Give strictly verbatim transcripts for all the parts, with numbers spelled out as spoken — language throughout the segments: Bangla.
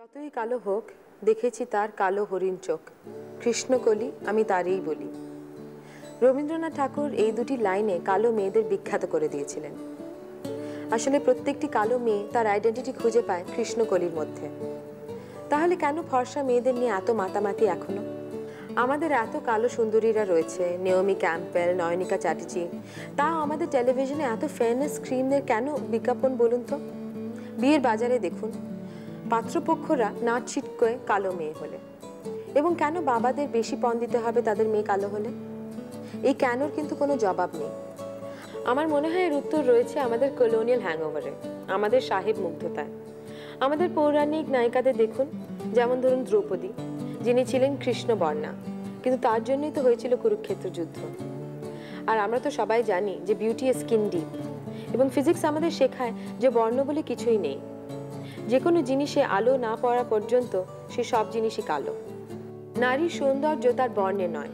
যতই কালো হোক দেখেছি তার কালো হরিণ চোখ কৃষ্ণকলি আমি তারই বলি। রবীন্দ্রনাথ ঠাকুর এই দুটি লাইনে কালো মেয়েদের বিখ্যাত করে দিয়েছিলেন। আসলে প্রত্যেকটি কালো মেয়ে তার আইডেন্টিটি খুঁজে পায় কৃষ্ণকলির মধ্যে। তাহলে কেন ফর্সা মেয়েদের নিয়ে এত মাতামাতি এখনো? আমাদের এত কালো সুন্দরীরা রয়েছে, নেওমি ক্যাম্পেল, নয়নিকা চ্যাটার্জি, তাও আমাদের টেলিভিশনে এত ফেয়ারনেস ক্রিমদের কেন বিজ্ঞাপন বলুন তো? বিয়ের বাজারে দেখুন পাত্রপক্ষরা না ছিটকে কালো মেয়ে হলে, এবং কেন বাবাদের বেশি পণ দিতে হবে তাদের মেয়ে কালো হলে? এই কেনর কিন্তু কোনো জবাব নেই। আমার মনে হয় এর উত্তর রয়েছে আমাদের কলোনিয়াল হ্যাংওভারে, আমাদের সাহেব মুগ্ধতায়। আমাদের পৌরাণিক নায়িকাদের দেখুন, যেমন ধরুন দ্রৌপদী, যিনি ছিলেন কৃষ্ণবর্ণা, কিন্তু তার জন্যই তো হয়েছিল কুরুক্ষেত্র যুদ্ধ। আর আমরা তো সবাই জানি যে বিউটি ইজ স্কিন ডিপ, এবং ফিজিক্স আমাদের শেখায় যে বর্ণ বলে কিছুই নেই, যে কোনো জিনিসে আলো না পড়া পর্যন্ত সে সব জিনিসই কালো। নারীর সৌন্দর্য তার বর্ণে নয়,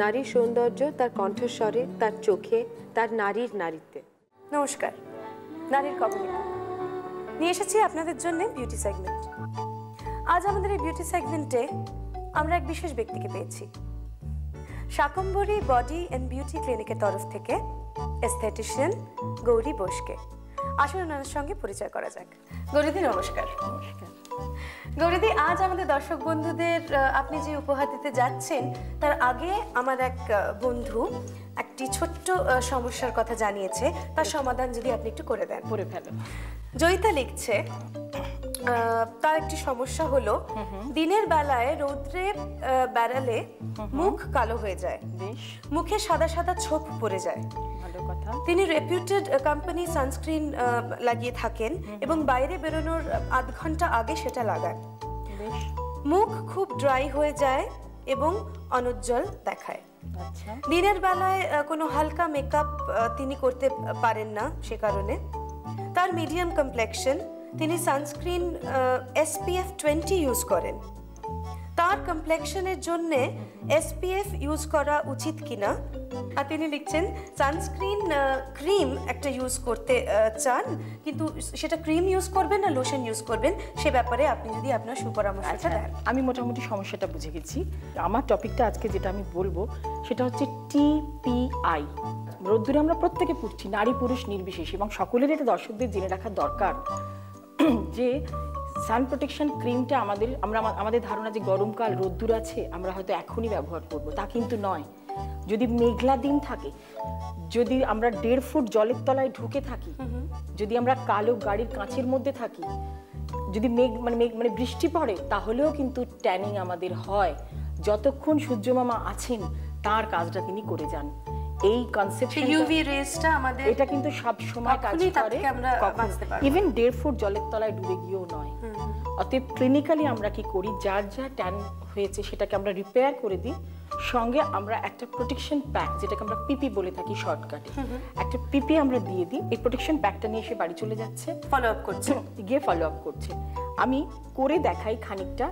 নারীর সৌন্দর্য তার কণ্ঠস্বরে, তার চোখে, তার নারীর নারীত্বে। নমস্কার, নারীর কবলিকা নিয়ে এসেছি আপনাদের জন্য বিউটি সেগমেন্ট। আজ আমাদের এই বিউটি সেগমেন্টে আমরা এক বিশেষ ব্যক্তিকে পেয়েছি, শাকম্ভরী বডি অ্যান্ড বিউটি ক্লিনিকের তরফ থেকে এস্থেটিশিয়ান গৌরী বোসকে। আসুন ওনার সঙ্গে পরিচয় করা যাক। গৌরীদি নমস্কার। গৌরীদি, আজ আমাদের দর্শক বন্ধুদের আপনি যে উপহার দিতে যাচ্ছেন, তার আগে আমার এক বন্ধু একটি ছোট্ট সমস্যার কথা জানিয়েছে, তার সমাধান যদি আপনি একটু করে দেন। করে ফেলো। জয়িতা লিখছে তার একটি সমস্যা হলো দিনের বেলায় রৌদ্রে বেড়ালে মুখ কালো হয়ে যায়, মুখে সাদা সাদা ছোপ পড়ে যায়। তিনি রেপিউটেড কোম্পানি সানস্ক্রিন লাগিয়ে থাকেন এবং বাইরে বেরোনোর আধ ঘন্টা আগে সেটা লাগান। মুখ খুব ড্রাই হয়ে যায় এবং অনুজ্জ্বল দেখায়। দিনের বেলায় কোনো হালকা মেকআপ তিনি করতে পারেন না, সে কারণে তার মিডিয়াম কমপ্লেকশন। তিনি সানস্ক্রিন এসপিএফ টোয়েন্টি ইউজ করেন। তার কমপ্লেকশনের জন্যে এসপিএফ ইউজ করা উচিত কিনা? আর তিনি লিখছেন সানস্ক্রিন ক্রিম একটা ইউজ করতে চান, কিন্তু সেটা ক্রিম ইউজ করবেন না লোশন ইউজ করবেন, সে ব্যাপারে আপনি যদি আপনার সুপরামর্শটা দেন। আমি মোটামুটি সমস্যাটা বুঝে গেছি। আমার টপিকটা আজকে যেটা আমি বলবো সেটা হচ্ছে টিপিআই। রোদ্দুরে আমরা প্রত্যেকে পুড়ছি, নারী পুরুষ নির্বিশেষে, এবং সকলের এটা দর্শকদের জেনে রাখা দরকার যে সান প্রোটেকশন ক্রিমটা আমাদের আমরা আমাদের ধারণা যে গরমকাল রোদ্দুর আছে আমরা হয়তো এখনই ব্যবহার করব, তা কিন্তু নয়। যদি মেঘলা দিন থাকে, যদি আমরা দেড় ফুট জলের তলায় ঢুকে থাকি, যদি আমরা কালো গাড়ির কাঁচের মধ্যে থাকি, যদি মেঘ মানে মেঘ মানে বৃষ্টি পড়ে, তাহলেও কিন্তু ট্যানিং আমাদের হয়। যতক্ষণ সূর্য মামা আছেন তার কাজটা তিনি করে যান। এই কনসেপ্ট ইউভি রেজটা আমাদের এটা কিন্তু সব সময় কাজ করে, আমরা বাঁচতে পারি ইভেন দেড় ফুট জলের তলায় ডুবে গিয়েও নয়। অতএব ক্লিনিক্যালি আমরা কি করি, যার যা ট্যান হয়েছে সেটাকে আমরা রিপেয়ার করে দিই, সঙ্গে আমরা একটা প্রোটেকশন প্যাক, যেটাকে আমরা পিপি বলে থাকি শর্টকাটে, একটা পিপি আমরা দিয়ে দিই। এই প্রোটেকশন প্যাকটা নিয়ে সে বাড়ি চলে যাচ্ছে, ফলো আপ করছে, গিয়ে ফলো আপ করছে। আমি করে দেখাই খানিকটা,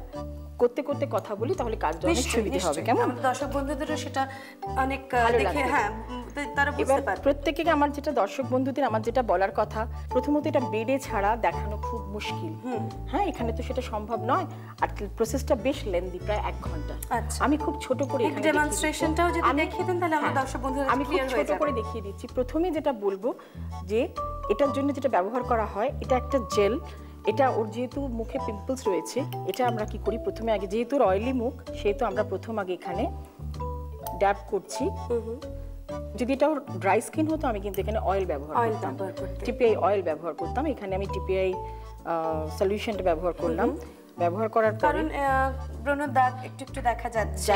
করতে করতে কথা বলি, তাহলে কাজটা অনেক সুবিধা হবে। কেমন দর্শক বন্ধুদেরও সেটা অনেক দেখে, হ্যাঁ তারা বুঝতে পারে। প্রত্যেককে আমার যেটা দর্শক বন্ধুদের আমার যেটা বলার কথা, প্রথমত এটা বেডে ছাড়া দেখানো খুব মুশকিল, হ্যাঁ এখানে তো সেটা সম্ভব নয়। আর প্রসেসটা বেশ লেন্দি, প্রায় এক ঘন্টা। আমি খুব ছোট করে এখানে ডেমনস্ট্রেশনটাও যদি দেখিয়ে দেন তাহলে আমার দর্শক বন্ধুদের আমি খুব ছোট করে দেখিয়ে দিচ্ছি। প্রথমে যেটা বলবো যে এটার জন্য যেটা ব্যবহার করা হয়, এটা একটা জেল। এটা ওর যেহেতু মুখে পিম্পলস রয়েছে, এটা আমরা কি করি প্রথমে, আগে যেহেতু অয়েলি মুখ সেহেতু আমরা প্রথম আগে এখানে ড্যাব করছি। যদি এটা ড্রাই স্কিন হতো আমি কিন্তু এখানে অয়েল ব্যবহার করতাম, টিপিআই অয়েল ব্যবহার করতাম। এখানে আমি টিপিআই সলিউশনটা ব্যবহার করলাম। ব্যবহার করার কারণ ব্রণের দাগ একটু একটু দেখা যাচ্ছে,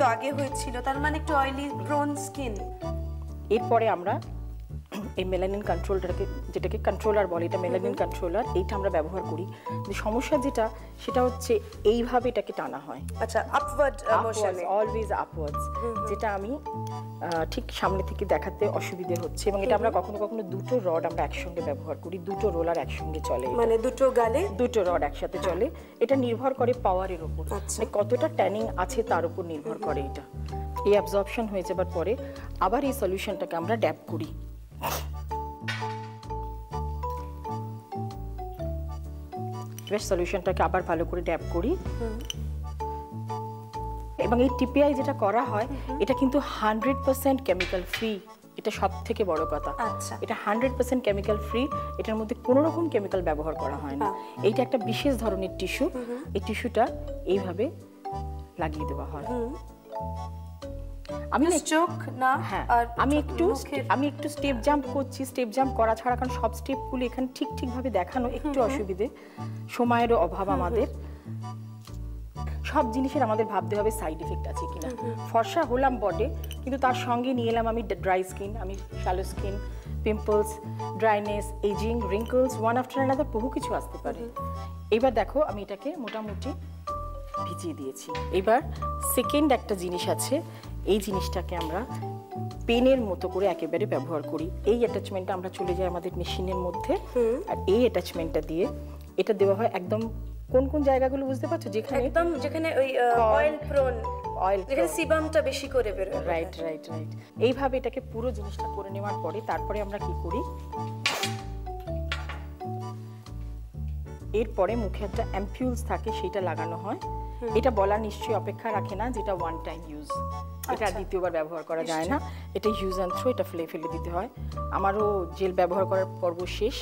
তো আগে হয়েছিল, তার মানে একটু অয়েলি ব্রোন স্কিন। এরপরে আমরা এই মেলানিন কন্ট্রোলটাকে, যেটাকে কন্ট্রোলার বলে, এটা মেলানিন কন্ট্রোলার, এইটা আমরা ব্যবহার করি। সমস্যা যেটা সেটা হচ্ছে এইভাবে এটাকে টানা হয়, আচ্ছা আপওয়ার্ড মোশনে, অলওয়েজ আপওয়ার্ডস, যেটা আমি ঠিক সামনে থেকে দেখাতে অসুবিধে হচ্ছে। এবং এটা আমরা কখনো কখনো দুটো রড আমরা একসঙ্গে ব্যবহার করি, দুটো রোলার একসঙ্গে চলে, মানে দুটো গালে দুটো রড একসাথে চলে। এটা নির্ভর করে পাওয়ারের উপর, কতটা ট্যানিং আছে তার উপর নির্ভর করে। এটা এই অ্যাবজর্পশন হয়ে যাবার পরে আবার এই সলিউশনটাকে আমরা ড্যাপ করি। বেশ সলিউশনটাকে আবার ভালো করে ড্যাব করি এবং এই টিপিআই যেটা করা হয় এটা কিন্তু one hundred percent chemical free এটা সবথেকে বড় কথা আচ্ছা এটা one hundred percent chemical free এটার মধ্যে কোনো রকম কেমিক্যাল ব্যবহার করা হয় না এইটা একটা বিশেষ ধরনের টিস্যু এই টিস্যুটা এইভাবে লাগিয়ে দেওয়া হয় আমি চোখ না আর আমি একটু আমি একটু স্টেপ জাম্প করছি স্টেপ জাম্প করা ছাড়া কারণ সব স্টেপগুলো এখানে ঠিক ঠিক ভাবে দেখানো একটু অসুবিধে সময়েরও অভাব আমাদের সব জিনিসের আমাদের ভাবতে হবে সাইড ইফেক্ট আছে কিনা ফর্সা হলাম বডি কিন্তু তার সঙ্গে নিয়ে এলাম আমি ড্রাই স্কিন আমি shallow skin pimples dryness ageing wrinkles one after another বহু কিছু আসতে পারে এবার দেখো আমি এটাকে মোটামুটি ভিজিয়ে দিয়েছি এবার সেকেন্ড একটা জিনিস আছে এই জিনিসটাকে আমরা পেনের মতো করে একেবারে ব্যবহার করি এই অ্যাটাচমেন্টটা আমরা চলে যাই আমাদের মেশিনের মধ্যে আর এই অ্যাটাচমেন্টটা দিয়ে এটা দেওয়া হয় একদম কোন কোন জায়গাগুলো বুঝতে পারছো যেখানে একদম যেখানে ওই অয়েল প্রোন অয়েল যেখানে সিবামটা বেশি করে বের হয় রাইট রাইট রাইট এইভাবে এটাকে পুরো জিনিসটা করে নেওয়ার পরে তারপরে আমরা কি করি এরপরে মুখে একটা অ্যাম্পিউলস থাকে সেটা লাগানো হয় এটা বলা নিশ্চয়ই অপেক্ষা রাখে না যেটা ওয়ান টাইম ইউজ এটা দ্বিতীয়বার ব্যবহার করা যায় না এটা ইউজ অ্যান্ড থ্রো এটা ফেলে ফেলে দিতে হয় আমারও জেল ব্যবহার করার পর্ব শেষ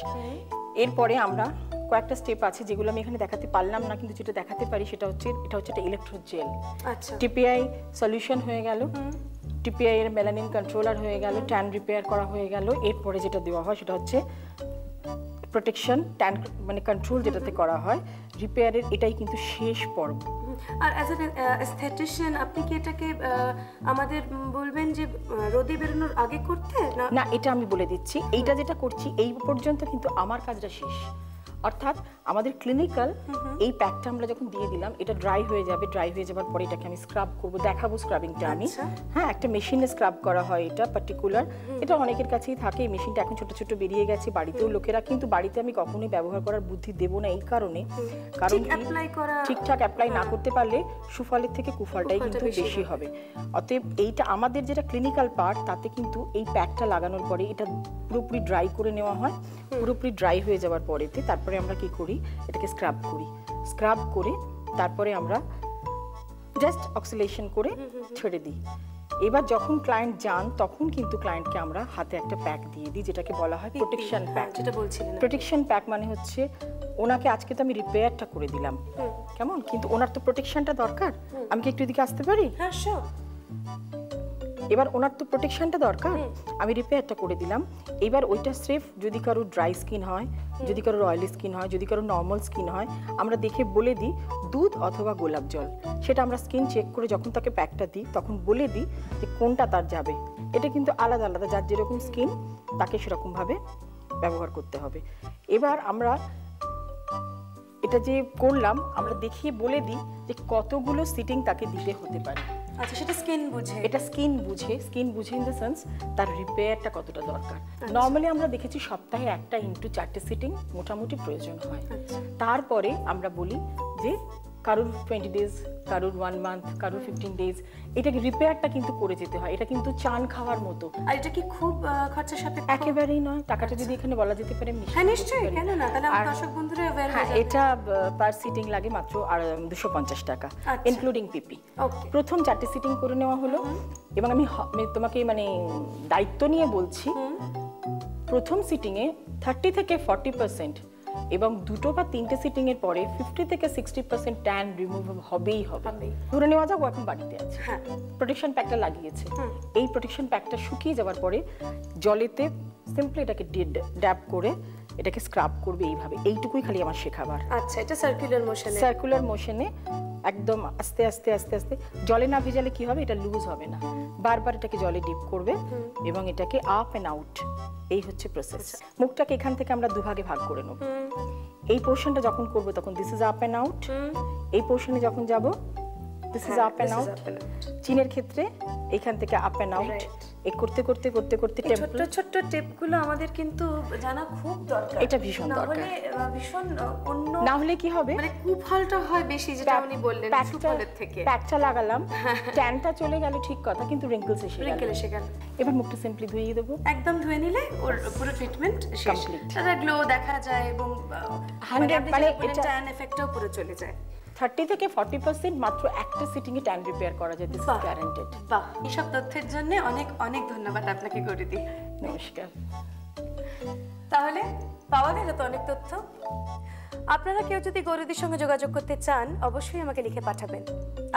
এরপরে আমরা কয়েকটা স্টেপ আছে যেগুলো আমি এখানে দেখাতে পারলাম না কিন্তু যেটা দেখাতে পারি সেটা হচ্ছে এটা হচ্ছে একটা ইলেকট্রো জেল আচ্ছা টিপিআই সলিউশন হয়ে গেল টিপিআই এর মেলানিন কন্ট্রোলার হয়ে গেল ট্যান রিপেয়ার করা হয়ে গেল এরপরে যেটা দেওয়া হয় সেটা হচ্ছে প্রোটেকশন ট্যান মানে কন্ট্রোল যেটাতে করা হয় রিপেয়ারের এটাই কিন্তু শেষ পর্ব আর অ্যাজ অ্যান এস্থেটিশিয়ান আপনি কি এটাকে আমাদের বলবেন যে রোদে বেরোনোর আগে করতে না না এটা আমি বলে দিচ্ছি এইটা যেটা করছি এই পর্যন্ত কিন্তু আমার কাজটা শেষ অর্থাৎ আমাদের ক্লিনিক্যাল এই প্যাকটা আমরা যখন দিয়ে দিলাম এটা ড্রাই হয়ে যাবে ড্রাই হয়ে যাওয়ার পরে এটাকে আমি স্ক্রাব করব দেখাবো স্ক্রাবিংটা আমি হ্যাঁ একটা মেশিনে স্ক্রাব করা হয় এটা পার্টিকুলার এটা অনেকের কাছেই থাকে এই মেশিনটা এখন ছোট ছোট বেরিয়ে গেছে বাড়িতেও লোকেরা কিন্তু বাড়িতে আমি কখনোই ব্যবহার করার বুদ্ধি দেবো না এই কারণে কারণ ঠিকঠাক অ্যাপ্লাই না করতে পারলে সুফলের থেকে কুফলটাই কিন্তু বেশি হবে অতএব এইটা আমাদের যেটা ক্লিনিক্যাল পার্ট তাতে কিন্তু এই প্যাকটা লাগানোর পরে এটা পুরোপুরি ড্রাই করে নেওয়া হয় পুরোপুরি ড্রাই হয়ে যাওয়ার পরেতে তারপর আমরা কি করি এটাকে স্ক্রাব করি স্ক্রাব করে তারপরে আমরা জাস্ট অক্সিলেশন করে ছেড়ে দিই এবার যখন ক্লায়েন্ট যান তখন কিন্তু ক্লায়েন্টকে আমরা হাতে একটা প্যাক দিয়ে দিই যেটাকে বলা হয় প্রোটেকশন প্যাক যেটা বলছিলেন প্রোটেকশন প্যাক মানে হচ্ছে ওনাকে আজকে তো আমি রিপেয়ারটা করে দিলাম কেমন কিন্তু ওনার তো প্রোটেকশনটা দরকার আমি কি একটু এদিকে আসতে পারি হ্যাঁ শিওর এবার ওনার তো প্রোটেকশনটা দরকার আমি রিপেয়ারটা করে দিলাম এবার ওইটা স্রেফ যদি কারো ড্রাই স্কিন হয় যদি কারো অয়েলি স্কিন হয় যদি কারো নর্মাল স্কিন হয় আমরা দেখে বলে দিই দুধ অথবা গোলাপ জল সেটা আমরা স্কিন চেক করে যখন তাকে প্যাকটা দিই তখন বলে দিই যে কোনটা তার যাবে এটা কিন্তু আলাদা আলাদা যার যেরকম স্কিন তাকে সেরকমভাবে ব্যবহার করতে হবে এবার আমরা এটা যে করলাম আমরা দেখিয়ে বলে দিই যে কতগুলো সিটিং তাকে দিতে হতে পারে আচ্ছা সেটা স্কিন বুঝে এটা স্কিন বুঝে স্কিন বুঝে ইন দ্য সেন্স তার রিপেয়ারটা কতটা দরকার নরমালি আমরা দেখেছি সপ্তাহে একটা ইনটু চারটে সিটিং মোটামুটি প্রয়োজন হয় তারপরে আমরা বলি যে কারোর টোয়েন্টি ডেজ কারোর ওয়ান মান্থ কারোর ফিফটিন ডেজ এটাকে রিপেয়ারটা কিন্তু করে যেতে হয় এটা কিন্তু চান খাওয়ার মতো আর এটা কি খুব খরচার সাথে একেবারেই নয় টাকাটা যদি এখানে বলা যেতে পারে হ্যাঁ নিশ্চয়ই কেন না তাহলে আমার দর্শক বন্ধুরা এটা পার সিটিং লাগে মাত্র দুশো পঞ্চাশ টাকা ইনক্লুডিং পিপি প্রথম চারটে সিটিং করে নেওয়া হলো এবং আমি তোমাকে মানে দায়িত্ব নিয়ে বলছি প্রথম সিটিংয়ে থার্টি থেকে ফর্টি পার্সেন্ট এবং দুটো বা তিনটে সিটিং এর পরে ফিফটি থেকে সিক্সটি পার্সেন্ট ট্যান রিমুভ হবেই হবে ধরে নেওয়া যাক এখন বাড়িতে আছে প্রোটেকশন প্যাকটা লাগিয়েছে এই প্রোটেকশন প্যাকটা শুকিয়ে যাওয়ার পরে জলেতে সিম্পলি এটাকে ড্যাব করে এটাকে স্ক্রাব করবে এইভাবে এইটুকুই খালি আমার শেখাবার আচ্ছা এটা সার্কুলার মোশনে সার্কুলার মোশনে একদম আস্তে আস্তে আস্তে আস্তে জলে না ভিজালে কি হবে এটা লুজ হবে না বারবার এটাকে জলে ডিপ করবে এবং এটাকে আপ অ্যান্ড আউট এই হচ্ছে প্রসেস মুখটাকে এখান থেকে আমরা দুভাগে ভাগ করে নেব এই পোর্শনটা যখন করব তখন this is up and out এই পোর্শনে যখন যাব this is up and out চিনের ক্ষেত্রে এখান থেকে আপ অ্যান্ড আউট এই করতে করতে করতে করতে ছোট ছোট টিপগুলো আমাদের কিন্তু জানা খুব দরকার। এটা ভীষণ দরকার। না হলে ভীষণ অন্য না হলে কি হবে? মানে কুফলটা হয় বেশি, যেটা আপনি বললেন কুফলের থেকে। প্যাচটা লাগালাম, ট্যানটা চলে গেল ঠিক কথা, কিন্তু রিঙ্কেলস এসে গেল। রিঙ্কেলস এসে গেল। এবার মুখটা সিম্পলি ধুইয়ে দেব। একদম ধুয়ে নিলে ওর পুরো ট্রিটমেন্ট শেষ। এটা গ্লো দেখা যায় এবং একশো মানে এটা ট্যান এফেক্টও পুরো চলে যায়। थर्टी থেকে forty percent মাত্র একটা সিটিং এ ট্যান রিপেয়ার করা যায়, দিস ইজ গ্যারান্টেড। বাহ, এই সব তথ্যের জন্য অনেক অনেক ধন্যবাদ আপনাকে গৌরীদি। নমস্কার। তাহলে পাওয়া গেল তো অনেক তথ্য। আপনারা কেউ যদি গৌরীদির সঙ্গে যোগাযোগ করতে চান অবশ্যই আমাকে লিখে পাঠাবেন।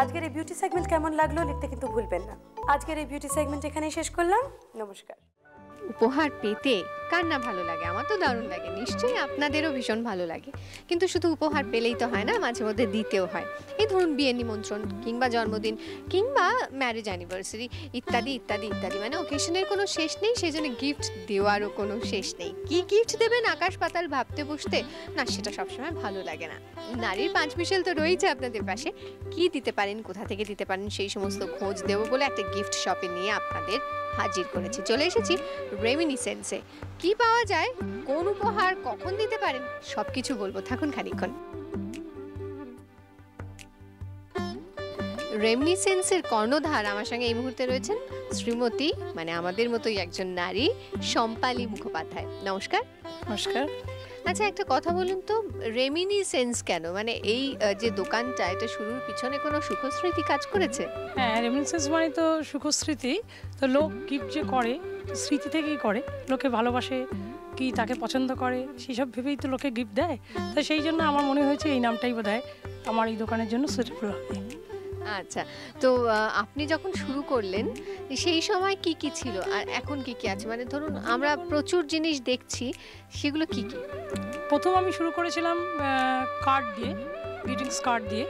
আজকের এই বিউটি সেগমেন্ট কেমন লাগলো লিখতে কিন্তু ভুলবেন না। আজকের এই বিউটি সেগমেন্ট এখানেই শেষ করলাম। নমস্কার। উপহার পেতে কার না ভালো লাগে, আমার তো দারুণ লাগে, নিশ্চয়ই আপনাদেরও ভীষণ ভালো লাগে। কিন্তু শুধু উপহার পেলেই তো হয় না, মাঝে মধ্যে দিতেও হয়। এই ধরুন বিয়ের নিমন্ত্রণ কিংবা জন্মদিন কিংবা ম্যারেজ অ্যানিভার্সারি ইত্যাদি ইত্যাদি ইত্যাদি, মানে ওকেশনের কোনো শেষ নেই। সেই জন্য গিফট দেওয়ারও কোনো শেষ নেই। কি গিফট দেবেন আকাশ পাতাল ভাবতে বসতে না, সেটা সবসময় ভালো লাগে না। নারীর পাঁচ মিশেল তো রয়েছে আপনাদের পাশে, কি দিতে পারেন, কোথা থেকে দিতে পারেন, সেই সমস্ত খোঁজ দেবো বলে একটা গিফট শপে নিয়ে আপনাদের হাজির করেছি। চলে এসেছি রেমিনিসেন্সে। কি পাওয়া যায়, কোন উপহার কখন দিতে পারেন, সবকিছু বলবো, থাকুন খানিকক্ষণ। রেমিনিসেন্সের কর্ণধার আমার সঙ্গে এই মুহূর্তে রয়েছেন শ্রীমতী, মানে আমাদের মতোই একজন নারী, সম্পালি মুখোপাধ্যায়। নমস্কার। নমস্কার। আচ্ছা, একটা কথা বলুন তো, রেমিনিসেন্স কেন, মানে এই যে দোকানটা, এটা শুরুর পিছনে কোনো সুখস্মৃতি কাজ করেছে? হ্যাঁ, রেমিনিসেন্স মানে তো সুখস্মৃতি। তো লোক গিফট যে করে স্মৃতি থেকেই করে, লোকে ভালোবাসে কি তাকে পছন্দ করে সেসব ভেবেই তো লোকে গিফট দেয়। তো সেই জন্য আমার মনে হয়েছে এই নামটাই বোধ হয় আমার এই দোকানের জন্য সুইটেবল হবে। আচ্ছা, তো আপনি যখন শুরু করলেন সেই সময় কি কি ছিল আর এখন কি কি আছে, মানে ধরুন আমরা প্রচুর জিনিস দেখছি, সেগুলো কি কি? প্রথম আমি শুরু করেছিলাম কার্ড দিয়ে, গ্রিটিংস কার্ড দিয়ে।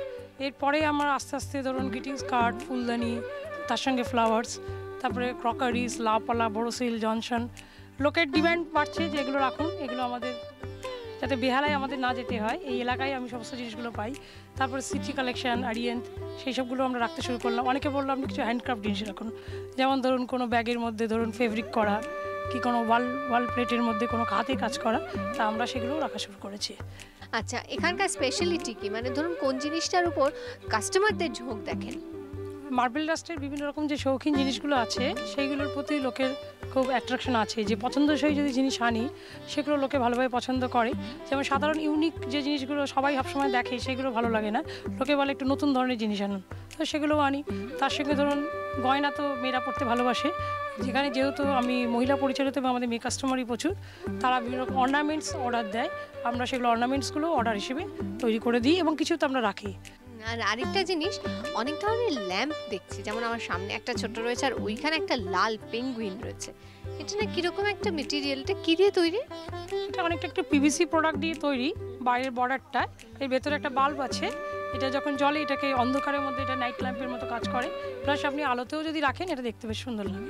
এরপরে আমার আস্তে আস্তে ধরুন গ্রিটিংস কার্ড, ফুলদানি, তার সঙ্গে ফ্লাওয়ার্স, তারপরে ক্রকারিস, লাপালা, বড়োসিল, জনসন। লোকের ডিমান্ড বাড়ছে যে এগুলো রাখুন, এগুলো আমাদের যাতে বেহালায় আমাদের না যেতে হয়, এই এলাকায় আমি সমস্ত জিনিসগুলো পাই। তারপরে সিটি কালেকশান, আরিয়েন্ট, সেই সবগুলো আমরা রাখতে শুরু করলাম। অনেকে বললো আপনি কিছু হ্যান্ডক্রাফট জিনিস রাখুন, যেমন ধরুন কোনো ব্যাগের মধ্যে ধরুন ফেব্রিক করা কি কোনো ওয়াল ওয়াল প্লেটের মধ্যে কোনো হাতে কাজ করা, তা আমরা সেগুলো রাখা শুরু করেছি। আচ্ছা, এখানকার স্পেশালিটি কি, মানে ধরুন কোন জিনিসটার উপর কাস্টমারদের ঝোঁক দেখেন? মার্বেল ডাস্টের বিভিন্ন রকম যে শৌখিন জিনিসগুলো আছে সেইগুলোর প্রতি লোকের খুব অ্যাট্রাকশন আছে, যে পছন্দসই যদি জিনিস আনি সেগুলো লোকে ভালোভাবে পছন্দ করে। যেমন সাধারণ ইউনিক যে জিনিসগুলো সবাই সবসময় দেখে সেগুলো ভালো লাগে না, লোকে বলে একটু নতুন ধরনের জিনিস আনুন, তো সেগুলোও আনি। তার সঙ্গে ধরুন গয়না তো মেয়েরা পড়তে ভালোবাসে, যেখানে যেহেতু আমি মহিলা পরিচালিত এবং আমাদের মেয়ে কাস্টমারই প্রচুর, তারা বিভিন্ন রকম অর্নামেন্টস অর্ডার দেয়, আমরা সেগুলো অর্নামেন্টসগুলো অর্ডার হিসেবে তৈরি করে দিই এবং কিছু তো আমরা রাখি। আর আরেকটা জিনিস, অনেক ধরনের ল্যাম্প দেখছি, যেমন আমার সামনে একটা ছোট রয়েছে আর ওইখানে একটা লাল পেঙ্গুইন রয়েছে, এটা না কিরকম একটা মেটেরিয়ালটা কি দিয়ে তৈরি? এটা অনেকটা একটা পিভিসি প্রোডাক্ট দিয়ে তৈরি, বাইরের বর্ডারটা, এর ভেতরে একটা বাল্ব আছে, এটা যখন জলে এটাকে অন্ধকারের মধ্যে এটা নাইট ল্যাম্পের মতো কাজ করে, প্লাস আপনি আলোতেও যদি রাখেন এটা দেখতে বেশ সুন্দর লাগে।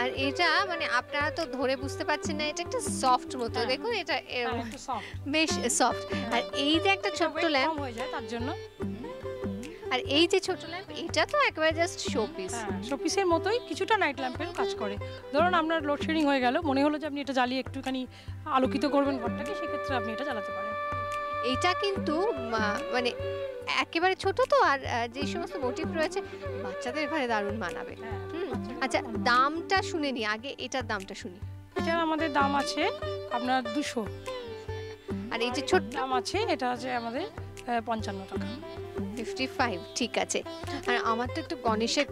আর এটা মানে আপনারা তো ধরে বুঝতে পারছেন না, এটা একটা সফট মতো, দেখুন এটা বেশ সফট। আর এই যে একটা ছোট ল্যাম্প হয়ে যায় তার জন্য, আর এই যে ছোট ল্যাম্প এটা তো একেবারে জাস্ট শোপিস, শোপিসের মতোই কিছুটা নাইট ল্যাম্পের কাজ করে। ধরুন আপনার লোডশেডিং হয়ে গেল, মনে হলো যে আপনি এটা জ্বালিয়ে একটুখানি আলোকিত করবেন ঘরটাকে, সেক্ষেত্রে আপনি এটা জ্বালাতে পারেন। এটা কিন্তু মানে একেবারে ছোট তো, আর যে সমস্ত মোটিভ রয়েছে বাচ্চাদের ঘরে দারুণ মানাবে। আচ্ছা, দামটা শুনে নি আগে, এটার দামটা শুনি। এটার আমাদের দাম আছে আপনার দুশো, আর এই যে ছোট দাম আছে এটা আছে আমাদের পঞ্চান্ন টাকা, পঞ্চান্ন। ঠিক আছে, আর আমার তো একটু গণেশের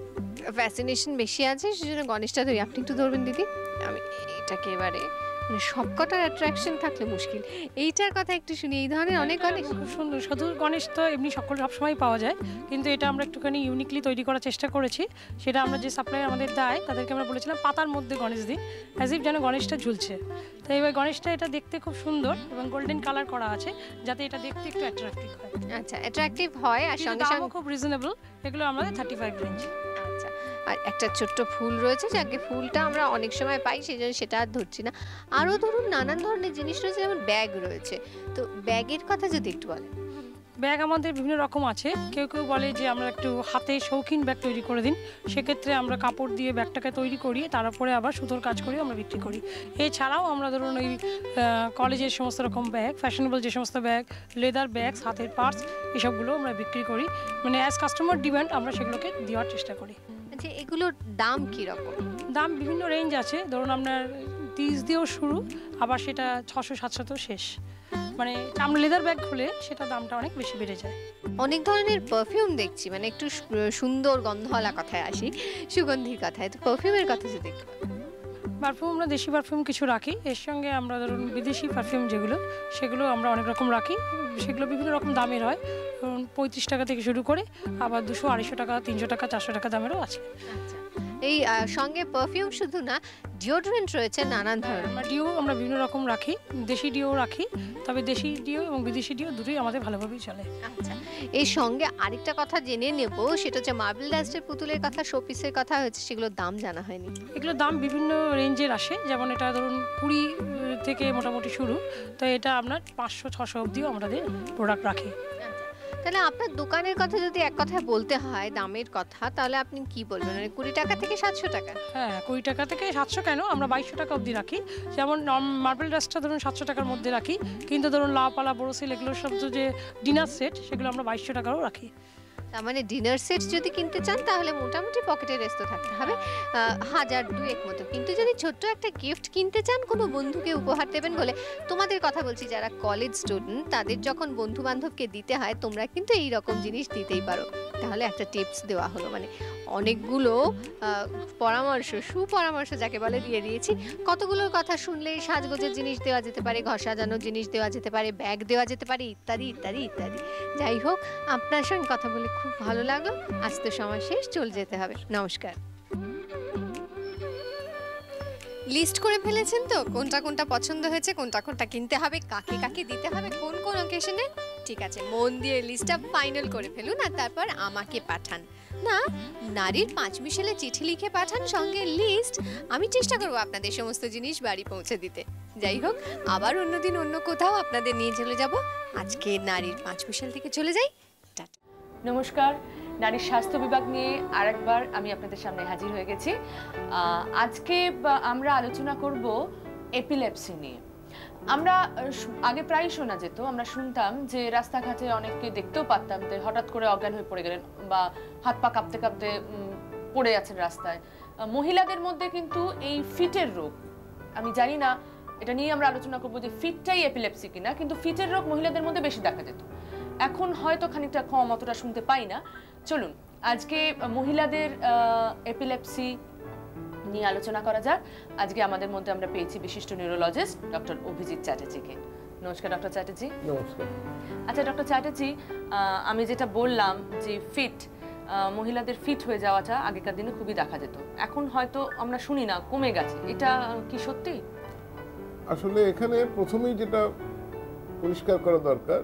ফ্যাসিনেশন বেশি আছে, সেজন্য গণেশটা ধরি, আপনি একটু ধরবেন দিদি। আমি এটাকে এবারে মানে সবকটার অ্যাট্রাকশন থাকলে মুশকিল, এইটার কথা একটু শুনি। এই ধরনের অনেক অনেক খুব সুন্দর, শুধু গণেশ তো এমনি সকল সবসময় পাওয়া যায়, কিন্তু এটা আমরা একটুখানি ইউনিকলি তৈরি করার চেষ্টা করেছি। সেটা আমরা যে সাপ্লাই আমাদের দেয় তাদেরকে আমরা বলেছিলাম পাতার মধ্যে গণেশ দিন, অ্যাজ ইফ যেন গণেশটা ঝুলছে। তো এবার গণেশটা এটা দেখতে খুব সুন্দর এবং গোল্ডেন কালার করা আছে, যাতে এটা দেখতে একটু অ্যাট্রাকটিভ হয়। আচ্ছা, অ্যাট্রাকটিভ হয় আর সঙ্গে সঙ্গে খুব রিজনেবল, এগুলো আমাদের থার্টি ফাইভ রেঞ্জ। আর একটা ছোট্ট ফুল রয়েছে, যাকে ফুলটা আমরা অনেক সময় পাই, সেই জন্য সেটা আর ধরছি না। আরও ধরুন নানান ধরনের জিনিস রয়েছে, যেমন ব্যাগ রয়েছে, তো ব্যাগের কথা যদি একটু বলেন। ব্যাগ আমাদের বিভিন্ন রকম আছে। কেউ কেউ বলে যে আমরা একটু হাতে শৌখিন ব্যাগ তৈরি করে দিন, সেক্ষেত্রে আমরা কাপড় দিয়ে ব্যাগটাকে তৈরি করি, তারপরে আবার সুতোর কাজ করি, আমরা বিক্রি করি। এছাড়াও আমরা ধরুন ওই কলেজের সমস্ত রকম ব্যাগ, ফ্যাশনেবল যে সমস্ত ব্যাগ, লেদার ব্যাগস, হাতের পার্স, এসবগুলো আমরা বিক্রি করি। মানে অ্যাজ কাস্টমার ডিমান্ড আমরা সেগুলোকে দেওয়ার চেষ্টা করি। আচ্ছা, এগুলোর দাম কীরকম? দাম বিভিন্ন রেঞ্জ আছে, ধরুন আপনার তিরিশ দিয়েও শুরু, আবার সেটা ছশো সাতশোতেও শেষ। মানে আমরা লেদার ব্যাগ খুলে সেটা দামটা অনেক বেশি বেড়ে যায়। অনেক ধরনের পারফিউম দেখছি, মানে একটু সুন্দর গন্ধওয়ালা কথায় আসি, সুগন্ধির কথায়, তো পারফিউমের কথা যদি পারফিউম আমরা দেশি পারফিউম কিছু রাখি, এর সঙ্গে আমরা ধরুন বিদেশি পারফিউম যেগুলো সেগুলো আমরা অনেক রকম রাখি। সেগুলো বিভিন্ন রকম দামের হয়, ধরুন পঁয়ত্রিশ টাকা থেকে শুরু করে আবার দুশো আড়াইশো টাকা তিনশো টাকা চারশো টাকা দামেরও আছে। এই সঙ্গে পারফিউম শুধু না, ডিওডোরেন্ট রয়েছে নানান ধরনের। ডিও আমরা বিভিন্ন রকম রাখি, দেশি ডিও রাখি, তবে দেশি ডিও এবং বিদেশি ডিও দুটোই আমাদের ভালোভাবেই চলে। আচ্ছা, এই সঙ্গে আরেকটা কথা জেনে নেব, সেটা হচ্ছে মার্বেল ডাস্টের পুতুলের কথা, শোপিসের কথা হয়েছে, সেগুলোর দাম জানা হয়নি। এগুলোর দাম বিভিন্ন রেঞ্জের আসে, যেমন এটা ধরুন কুড়ি থেকে মোটামুটি শুরু, তো এটা আপনার পাঁচশো ছশো অবধিও আমাদের প্রোডাক্ট রাখি। তাহলে আপনার দোকানের কথা যদি এক কথায় বলতে হয়, দামের কথা, তাহলে আপনি কি বলবেন? মানে কুড়ি টাকা থেকে সাতশো টাকা? হ্যাঁ, কুড়ি টাকা থেকে সাতশো কেন, আমরা বাইশশো টাকা অবধি রাখি। যেমন মার্বেল ডাস্টটা ধরুন সাতশো টাকার মধ্যে রাখি, কিন্তু ধরুন লাপালা বড়সিল এগুলো সব যে ডিনার সেট সেগুলো আমরা বাইশশো টাকারও রাখি। তার মানে ডিনার সেট যদি কিনতে চান তাহলে মোটামুটি পকেটে রেস্ত থাকতে হবে হাজার দুয়েক মতো, কিন্তু যদি ছোট্ট একটা গিফট কিনতে চান, কোনো বন্ধুকে উপহার দেবেন বলে, তোমাদের কথা বলছি যারা কলেজ স্টুডেন্ট, তাদের যখন বন্ধু বান্ধবকে দিতে হয় তোমরা কিন্তু এই রকম জিনিস দিতেই পারো। তাহলে একটা টিপস দেওয়া হলো, মানে অনেকগুলো পরামর্শ, সুপরামর্শ যাকে বলে, দিয়ে দিয়েছি। কতগুলোর কথা শুনলে সাজগোজের জিনিস দেওয়া যেতে পারে, ঘর সাজানোর জিনিস দেওয়া যেতে পারে, ব্যাগ দেওয়া যেতে পারে, ইত্যাদি ইত্যাদি ইত্যাদি। যাই হোক, আপনার সঙ্গে কথা বলে খুব ভালো লাগলো। আজ তো সময় শেষ, চলে যেতে হবে। নমস্কার। লিস্ট করে ফেলেছেন তো, কোনটা কোনটা পছন্দ হয়েছে, কোনটা কোনটা কিনতে হবে, কাকে কাকে দিতে হবে, কোন কোন অকেশনে? ঠিক আছে, মন দিয়ে লিস্টটা ফাইনাল করে ফেলুন, আর তারপর আমাকে পাঠান। না, নারীর পাঁচ মিশালে চিঠি লিখে পাঠান সঙ্গে লিস্ট, আমি চেষ্টা করব আপনাদের সমস্ত জিনিস বাড়ি পৌঁছে দিতে। যাই হোক, আবার অন্যদিন অন্য কোথাও আপনাদের নিয়ে চলে যাব। আজকে নারীর পাঁচ মিশাল থেকে চলে যাই। টাটা। নমস্কার, নারীর স্বাস্থ্য বিভাগ নিয়ে আরেকবার আমি আপনাদের সামনে হাজির হয়ে গেছি। আজকে আমরা আলোচনা করব এপিলেপসি নিয়ে। আমরা আগে প্রায় শোনা যেত, আমরা শুনতাম যে রাস্তাঘাটে অনেককে দেখতেও পারতাম যে হঠাৎ করে অজ্ঞান হয়ে পড়ে গেলেন বা হাত পা কাঁপতে কাঁপতে পড়ে যাচ্ছেন রাস্তায়। মহিলাদের মধ্যে কিন্তু এই ফিটের রোগ, আমি জানি না এটা নিয়ে আমরা আলোচনা করবো যে ফিটটাই এপিলেপসি কিনা, কিন্তু ফিটের রোগ মহিলাদের মধ্যে বেশি দেখা যেত, এখন হয়তো খানিকটা কম, অতটা শুনতে পাই না। চলুন আজকে মহিলাদের এপিলেপসি নিয়ে আলোচনা করা যাক। আজকে আমাদের মধ্যে আমরা পেয়েছি বিশিষ্ট নিউরোলজিস্ট ডক্টর অভিজিৎ চ্যাটার্জিকে। নমস্কার ডক্টর চ্যাটার্জি। নমস্কার। আচ্ছা ডক্টর চ্যাটার্জি, আমি যেটা বললাম যে ফিট, মহিলাদের ফিট হয়ে যাওয়াটা আগেকার দিনে খুবই দেখা যেত, এখন হয়তো আমরা শুনি না, কমে গেছে, এটা কি সত্যি? আসলে এখানে প্রথমেই যেটা পরিষ্কার করা দরকার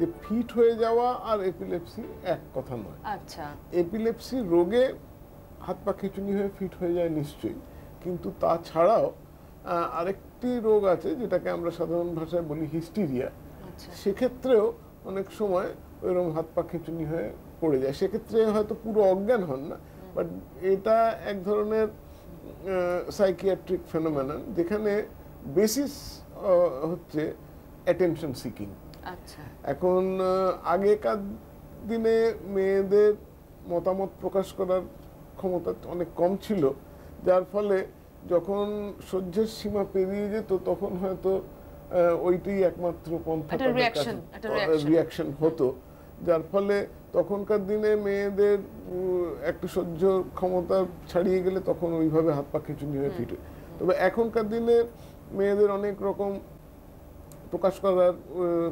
যে ফিট হয়ে যাওয়া আর এপিলেপসি এক কথা নয়। আচ্ছা, এপিলেপসি রোগে হাত পা খিচুনি হয়ে ফিট হয়ে যায় নিশ্চয়ই, কিন্তু তাছাড়াও আরেকটি রোগ আছে যেটাকে আমরা সাধারণ ভাষায় বলি হিস্টিরিয়া। সেক্ষেত্রেও অনেক সময় ওইরকম হাত পা খিচুনি হয়ে পড়ে যায়, সেক্ষেত্রে হয়তো পুরো অজ্ঞান হন না, বাট এটা এক ধরনের সাইকিয়াট্রিক ফেনোমেনন, যেখানে বেসিস হচ্ছে অ্যাটেনশন সিকিং। আচ্ছা, এখন আগেকার দিনে মেয়েদের মতামত প্রকাশ করার ক্ষমতা অনেক কম ছিল, যার ফলে যখন সহ্যের সীমা পেরিয়ে যেত তখন হয়তো ওইটাই একমাত্র পন্থা, রিয়াকশন হতো, যার ফলে তখনকার দিনে মেয়েদের একটু সহ্য ক্ষমতা ছাড়িয়ে গেলে তখন ওইভাবে হাত পা খিচুনি হয়ে ফিটে। তবে এখনকার দিনে মেয়েদের অনেক রকম প্রকাশ করার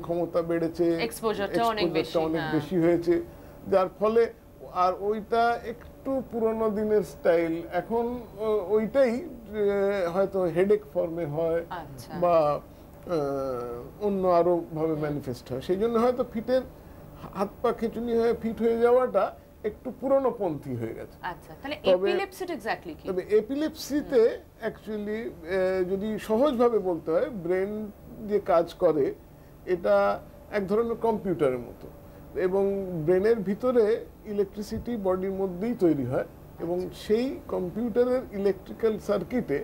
ক্ষমতা বেড়েছে, এক্সপোজারটা অনেক বেশি হয়েছে, যার ফলে আর ওইটা একটু পুরনো দিনের স্টাইল, এখন ওইটাই হয়তো হেডেক ফর্মে হয় বা অন্য আরো ভাবে ম্যানিফেস্ট হয়। সেই জন্য হয়তো ফিটের হাত পা খিচুনি হয়ে ফিট হয়ে যাওয়াটা একটু পুরনো পন্থী হয়ে গেছে। আচ্ছা, তাহলে এপিলেপসিটা এক্স্যাক্টলি কি? তবে এপিলেপসিতে অ্যাকচুয়ালি যদি সহজভাবে বলতে হয়, ব্রেন যে কাজ করে এটা এক ধরনের কম্পিউটারের মতো, এবং ব্রেনের ভিতরে ইলেকট্রিসিটি বডির মধ্যেই তৈরি হয় এবং সেই কম্পিউটারের ইলেকট্রিক্যাল সার্কিটে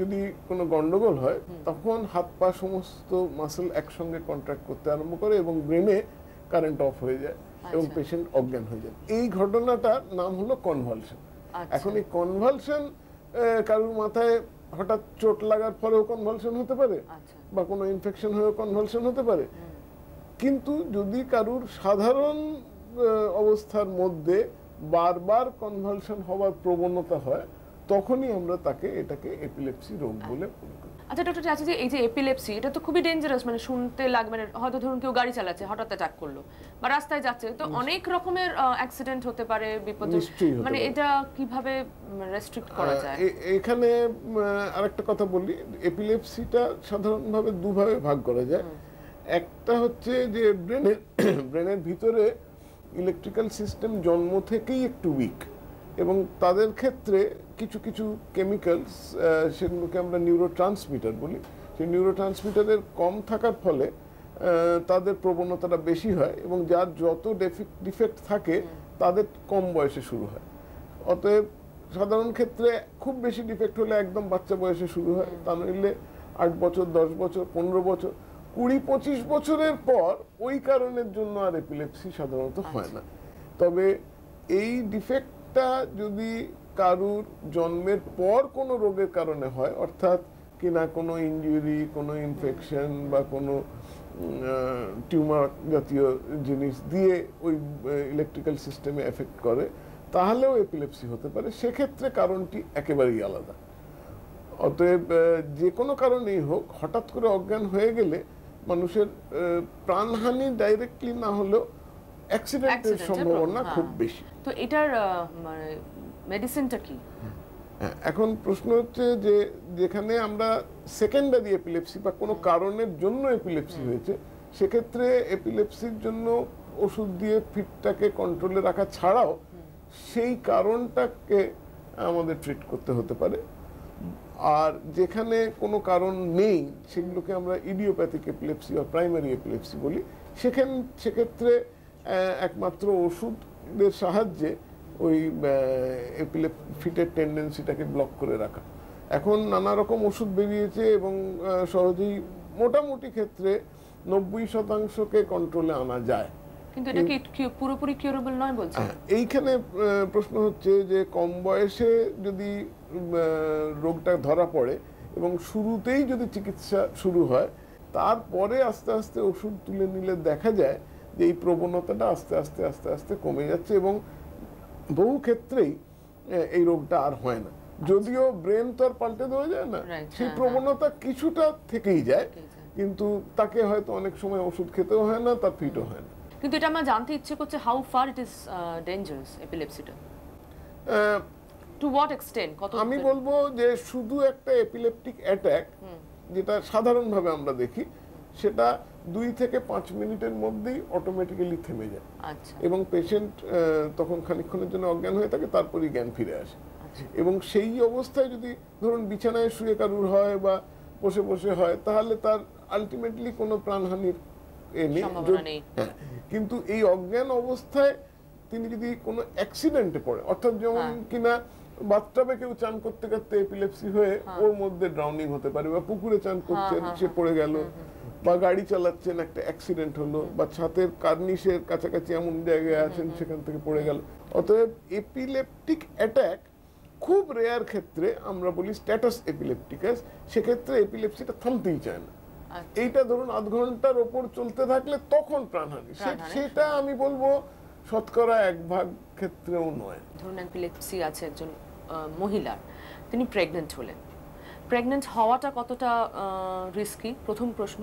যদি কোনো গন্ডগোল হয় তখন হাত পা সমস্ত মাসল একসঙ্গে কন্ট্রাক্ট করতে আরম্ভ করে এবং ব্রেনে কারেন্ট অফ হয়ে যায় এবং পেশেন্ট অজ্ঞান হয়ে যায়। এই ঘটনাটার নাম হলো কনভালশন। এখন এই কনভালশন কারোর মাথায় হঠাৎ চোট লাগার পরেও কনভালশন হতে পারে বা কোনো ইনফেকশন হয়েও কনভালশন হতে পারে, কিন্তু যদি কারোর সাধারণ অবস্থার মধ্যে বারবার কনভালশন হওয়ার প্রবণতা হয় তখনই আমরা তাকে এটাকে এপিলেপসি রোগ বলে মনে করি। আচ্ছা ডক্টর চাচি, যে এই যে এপিলেপসি এটা তো খুবই ডেঞ্জারাস, মানে শুনতে লাগবে না, হয়তো ধরুন কেউ গাড়ি চালাচ্ছে হঠাৎ অ্যাটাক করলো বা রাস্তায় যাচ্ছে, তো অনেক রকমের অ্যাক্সিডেন্ট হতে পারে, বিপদ, মানে এটা কিভাবে রেস্ট্রিক্ট করা যায়? এখানে আরেকটা কথা বলি, এপিলেপসিটা সাধারণভাবে দুভাবে ভাগ করা যায়। একটা হচ্ছে যে ব্রেনের ব্রেনের ভিতরে ইলেকট্রিক্যাল সিস্টেম জন্ম থেকেই একটু উইক এবং তাদের ক্ষেত্রে কিছু কিছু কেমিক্যালস, সেগুলোকে আমরা নিউরো ট্রান্সমিটার বলি, সেই নিউরো ট্রান্সমিটারের কম থাকার ফলে তাদের প্রবণতাটা বেশি হয় এবং যার যত ডিফেক্ট থাকে তাদের কম বয়সে শুরু হয়। অতএব সাধারণ ক্ষেত্রে খুব বেশি ডিফেক্ট হলে একদম বাচ্চা বয়সে শুরু হয়, তা নইলে আট বছর, দশ বছর, পনেরো বছর, কুড়ি পঁচিশ বছরের পর ওই কারণের জন্য আর এপিলেপসি সাধারণত হয় না। তবে এই ডিফেক্টটা যদি কারুর জন্মের পর কোনো রোগের কারণে হয়, অর্থাৎ কিনা কোনো ইনজুরি, কোনো ইনফেকশন বা কোনো টিউমার জাতীয় জিনিস দিয়ে ওই ইলেকট্রিক্যাল সিস্টেমে এফেক্ট করে, তাহলেও এপিলেপসি হতে পারে। সেক্ষেত্রে কারণটি একেবারেই আলাদা। অতএব যে কোনো কারণেই হোক হঠাৎ করে অজ্ঞান হয়ে গেলে মানুষের প্রাণহানি ডাইরেক্টলি না হলেও অ্যাক্সিডেন্টের সম্ভাবনা খুব বেশি। তো এটার মানে মেডিসিনটা কি? এখন প্রশ্ন হচ্ছে যে যেখানে আমরা সেকেন্ডারি এপিলেপসি বা কোনো কারণের জন্য এপিলেপসি হয়েছে, সেক্ষেত্রে এপিলেপসির জন্য ওষুধ দিয়ে ফিটটাকে কন্ট্রোলে রাখা ছাড়াও সেই কারণটাকে আমাদের ট্রিট করতে হতে পারে। আর যেখানে কোনো কারণ নেই সেগুলোকে আমরা ইডিওপ্যাথিক এপিলেপসি বা প্রাইমারি এপিলেপসি বলি। সেখান সেক্ষেত্রে একমাত্র ওষুধের সাহায্যে ওই এপিলেপ ফিটের টেন্ডেন্সিটাকে ব্লক করে রাখা। এখন নানা রকম ওষুধ বেরিয়েছে এবং সহজেই মোটামুটি ক্ষেত্রে নব্বই শতাংশকে কন্ট্রোলে আনা যায়, কিন্তু এটা কি পুরোপুরি কিউরেবল নয় বলছেন? এইখানে প্রশ্ন হচ্ছে যে কম বয়সে যদি রোগটা ধরা পড়ে এবং শুরুতেই যদি চিকিৎসা শুরু হয়, তারপরে আস্তে আস্তে ওষুধ তুলে নিলে দেখা যায় যে এই প্রবণতাটা আস্তে আস্তে আস্তে আস্তে কমে যাচ্ছে এবং বহু ক্ষেত্রেই এই রোগটা আর হয় না। যদিও ব্রেন তো আর পাল্টে দেওয়া যায় না, সেই প্রবণতা কিছুটা থেকেই যায়, কিন্তু তাকে হয়তো অনেক সময় ওষুধ খেতেও হয় না, তার ফিটও হয় না। কিন্তু এটা আমার জানতে ইচ্ছে করছে, how far it is dangerous এপিলেপসিটা, টু হোয়াট এক্সটেন্ট? কত? আমি বলবো যে শুধু একটা এপিলেপটিক অ্যাটাক যেটা সাধারণভাবে আমরা দেখি সেটা দুই থেকে পাঁচ মিনিটের মধ্যেই অটোমেটিক্যালি থেমে যায় এবং পেশেন্ট তখন খানিকক্ষণের জন্য অজ্ঞান হয়ে থাকে, তারপরেই জ্ঞান ফিরে আসে। এবং সেই অবস্থায় যদি ধরুন বিছানায় শুয়ে কারুর হয় বা বসে বসে হয়, তাহলে তার আলটিমেটলি কোনো প্রাণহানির এ নেই। কিন্তু এই অজ্ঞান অবস্থায় তিনি যদি কোনো অ্যাক্সিডেন্টে পড়ে, অর্থাৎ যেমন কিনা বাথটাবে কেউ চান করতে করতে এপিলেপসি হয়ে ওর মধ্যে ড্রাউনিং হতে পারে, বা পুকুরে চান করছেন সে পড়ে গেল, বা গাড়ি চালাচ্ছেন একটা অ্যাক্সিডেন্ট হলো, বা ছাতের কার্নিশের কাছাকাছি এমন জায়গায় আছেন সেখান থেকে পড়ে গেল। অতএব এপিলেপটিক অ্যাটাক খুব রেয়ার ক্ষেত্রে, আমরা বলি স্ট্যাটাস এপিলেপটিকাস, সেক্ষেত্রে এপিলেপসিটা থামতেই চায় না। এইটা ধরুন আধ ঘন্টার ওপর চলতে থাকলে তখন প্রাণহানি, সেটা আমি বলবো শতকরা এক ভাগ ক্ষেত্রেও নয়। ধরুন এপিলেপসি আছে একজন মহিলার, তিনি প্রেগনেন্ট হলেন, প্রেগনেন্ট হওয়াটা কতটা রিস্কি? প্রথম প্রশ্ন।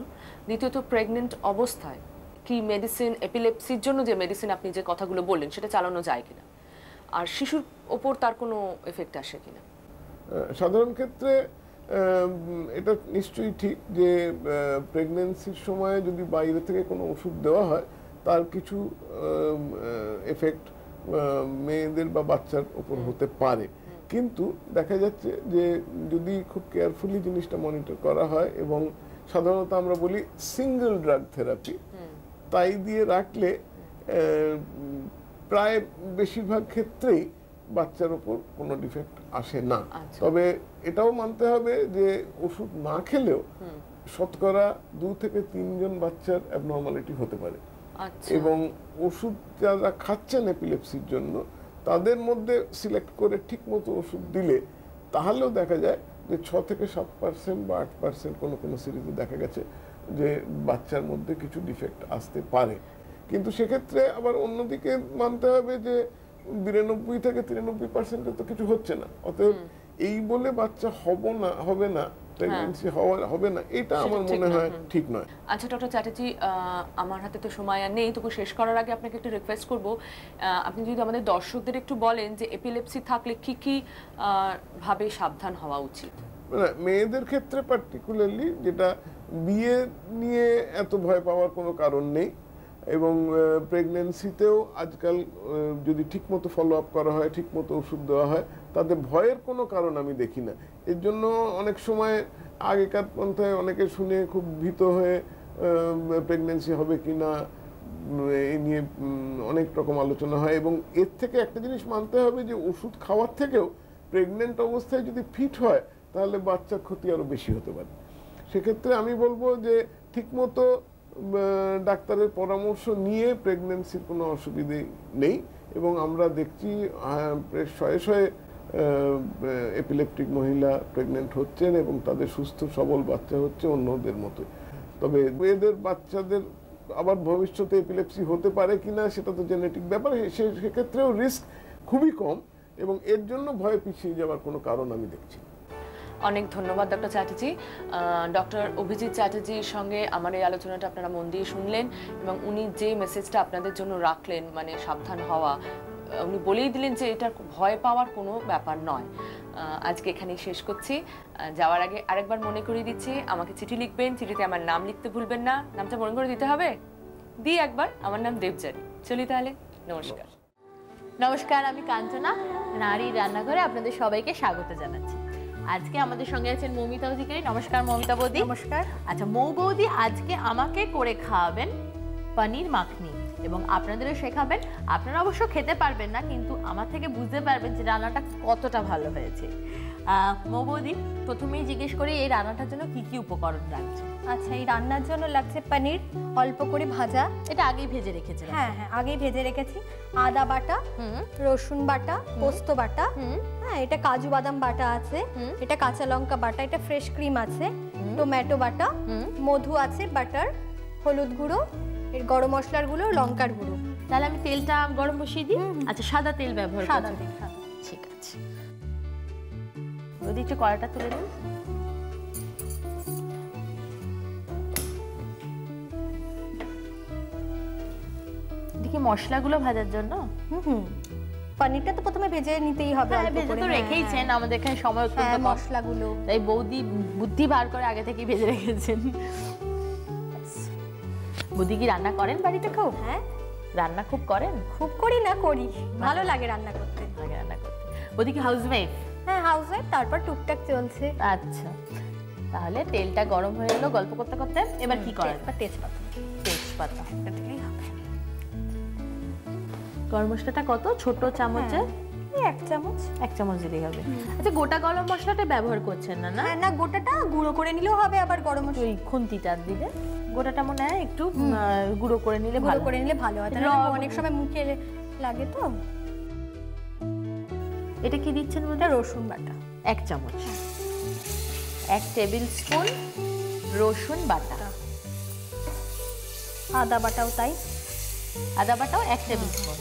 দ্বিতীয়ত, প্রেগনেন্ট অবস্থায় কি মেডিসিন, এপিলেপসির জন্য যে মেডিসিন আপনি যে কথাগুলো বললেন সেটা চালানো যায় কিনা, আর শিশুর ওপর তার কোনো এফেক্ট আসে কিনা? সাধারণ ক্ষেত্রে এটা নিশ্চয়ই ঠিক যে প্রেগনেন্সির সময় যদি বাইরে থেকে কোনো ওষুধ দেওয়া হয় তার কিছু এফেক্ট মেয়েদের বা বাচ্চার ওপর হতে পারে, কিন্তু দেখা যাচ্ছে যে যদি খুব কেয়ারফুলি জিনিসটা মনিটর করা হয় এবং সাধারণত আমরা বলি সিঙ্গল ড্রাগ থেরাপি, তাই দিয়ে রাখলে প্রায় বেশিরভাগ ক্ষেত্রেই বাচ্চার উপর কোনো ডিফেক্ট আসে না। তবে এটাও মানতে হবে যে ওষুধ না খেলেও শতকরা দুই থেকে তিনজন বাচ্চার অ্যাবনর্মালিটি হতে পারে, এবং ওষুধ যারা খাচ্ছেন এপিলেপসির জন্য তাদের মধ্যে সিলেক্ট করে ঠিকমতো ওষুধ দিলে তাহলেও দেখা যায় যে ছ থেকে সাত পার্সেন্ট বা আট পার্সেন্ট কোনো কোনো সিরিজে দেখা গেছে যে বাচ্চার মধ্যে কিছু ডিফেক্ট আসতে পারে। কিন্তু সেক্ষেত্রে আবার অন্যদিকে মানতে হবে যে বিরানব্বই থেকে তিরানব্বই পার্সেন্টে তো কিছু হচ্ছে না, অতএব এই বলে বাচ্চা হবে না হবে না প্রেগন্যান্সি হওয়ার হবে না, এটা আমার মনে হয় ঠিক নয়। আচ্ছা ডক্টর চ্যাটার্জি, আমার হাতে তো সময় আর নেই, তবু শেষ করার আগে আপনাকে একটু রিকোয়েস্ট করব, আপনি যদি আমাদের দর্শকদের একটু বলেন যে এপিলেপসি থাকলে কি কি ভাবে সাবধান হওয়া উচিত। মানে মেয়েদের ক্ষেত্রে পার্টিকুলারলি যেটা, বিয়ে নিয়ে এত ভয় পাওয়ার কোনো কারণ নেই, এবং প্রেগনেন্সিতেও আজকাল যদি ঠিকমতো ফলো আপ করা হয়, ঠিকমতো ওষুধ দেওয়া হয়, তাতে ভয়ের কোনো কারণ আমি দেখি না। এর জন্য অনেক সময় আগেকার পন্থায় অনেকে শুনে খুব ভীত হয়ে প্রেগনেন্সি হবে কি না এই নিয়ে অনেক রকম আলোচনা হয়। এবং এর থেকে একটা জিনিস মানতে হবে যে ওষুধ খাওয়ার থেকেও প্রেগনেন্ট অবস্থায় যদি ফিট হয় তাহলে বাচ্চার ক্ষতি আরও বেশি হতে পারে। সেক্ষেত্রে আমি বলবো যে ঠিকমতো ডাক্তারের পরামর্শ নিয়ে প্রেগনেন্সির কোনো অসুবিধে নেই, এবং আমরা দেখছি প্রায় শয়ে শয়ে এপিলেপটিক মহিলা প্রেগনেন্ট হচ্ছেন এবং তাদের সুস্থ সবল বাচ্চা হচ্ছে অন্যদের মতো। তবে এদের বাচ্চাদের আবার ভবিষ্যতে এপিলেপসি হতে পারে কিনা সেটা তো জেনেটিক ব্যাপার, সেক্ষেত্রেও রিস্ক খুবই কম, এবং এর জন্য ভয়ে পিছিয়ে যাওয়ার কোনো কারণ আমি দেখছি। অনেক ধন্যবাদ ডক্টর চ্যাটার্জি। ডক্টর অভিজিৎ চ্যাটার্জির সঙ্গে আমার এই আলোচনাটা আপনারা মন দিয়ে শুনলেন, এবং উনি যে মেসেজটা আপনাদের জন্য রাখলেন মানে সাবধান হওয়া, উনি বলেই দিলেন যে এটার ভয় পাওয়ার কোনো ব্যাপার নয়। আজকে এখানেই শেষ করছি। যাওয়ার আগে আরেকবার মনে করিয়ে দিচ্ছি, আমাকে চিঠি লিখবেন, চিঠিতে আমার নাম লিখতে ভুলবেন না। নামটা মনে করে দিতে হবে, দিয়ে একবার, আমার নাম দেবজারি। চলি তাহলে, নমস্কার। নমস্কার, আমি কাঞ্চনা, নারী রান্নাঘরে আপনাদের সবাইকে স্বাগত জানাচ্ছি। আজকে আমাদের সঙ্গে আছেন মৌমিতা অধিকারী। নমস্কার মৌমিতা বৌদি। নমস্কার। আচ্ছা মৌ বৌদি, আজকে আমাকে করে খাওয়াবেন পনির মাখনি, এবং আপনাদেরও শেখাবেন। আপনারা অবশ্য খেতে পারবেন না, কিন্তু আমার থেকে বুঝতে পারবেন যে রান্নাটা কতটা ভালো হয়েছে। মৌ বৌদি, প্রথমেই জিজ্ঞেস করি এই রান্নাটার জন্য কি কি উপকরণ লাগছে। আচ্ছা, এই রান্নার জন্য লাগছে পনির অল্প করে ভাজা, এটা আগেই ভেজে রেখেছি। হ্যাঁ হ্যাঁ আগেই ভেজে রেখেছি। আদা বাটা, রসুন বাটা, পোস্ত বাটা, হ্যাঁ এটা কাজু বাদাম বাটা আছে, এটা কাঁচা লঙ্কা বাটা, এটা ফ্রেশ ক্রিম আছে, টমেটো বাটা, মধু আছে, বাটার, হলুদ গুঁড়ো, এর গরম মশলার গুঁড়ো, লঙ্কার গুঁড়ো। তাহলে আমি তেলটা গরম বসিয়ে দিই। আচ্ছা সাদা তেল ব্যবহার করব। সাদা তেল, ঠিক আছে। ওদিকে কড়াইটা তুলে দিন। দেখি মশলাগুলো ভাজার জন্য হুম পনিরটা তো প্রথমে ভেজে নিতেই হবে। ভেজে তো রেখেইছেন, আমাদের এখানে সময় অত্যন্ত কম, মশলাগুলো তাই বৌদি বুদ্ধি বার করে আগে থেকে ভেজে রেখেছেন। বৌদি কি রান্না করেন বাড়িতে? খাও। হ্যাঁ রান্না খুব করেন? খুব করি না, করি, ভালো লাগে রান্না করতে। লাগে রান্না করতে। বৌদি কি হাউসওয়াইফ? হ্যাঁ হাউসওয়াইফ, তারপর টুকটাক চলছে। আচ্ছা তাহলে তেলটা গরম হয়ে গেল, গল্প করতে করতে এবার কি করা যায়? তেজপাতা, তেজপাতা দিলেই হবে। গরম মশলাটা কত? ছোট চামচে এক চামচ, এক চামচ দিলেই হবে। আচ্ছা গোটা গরম মশলাটা ব্যবহার করছেন না? না না, গোটাটা গুঁড়ো করে নিলেও হবে। আবার গরম মশলা ওই খুন্তিটা দিলে গোটাটা মনে হয় একটু গুঁড়ো করে নিলে ভালো, করে নিলে ভালো হয়, তাহলে অনেক সময় মুখে লাগে তো। এটা কি দিচ্ছেন? ওটা রসুন বাটা এক চামচ, এক টেবিল স্পুন রসুন বাটা, আদা বাটাও তাই, আদা বাটাও এক টেবিল স্পুন।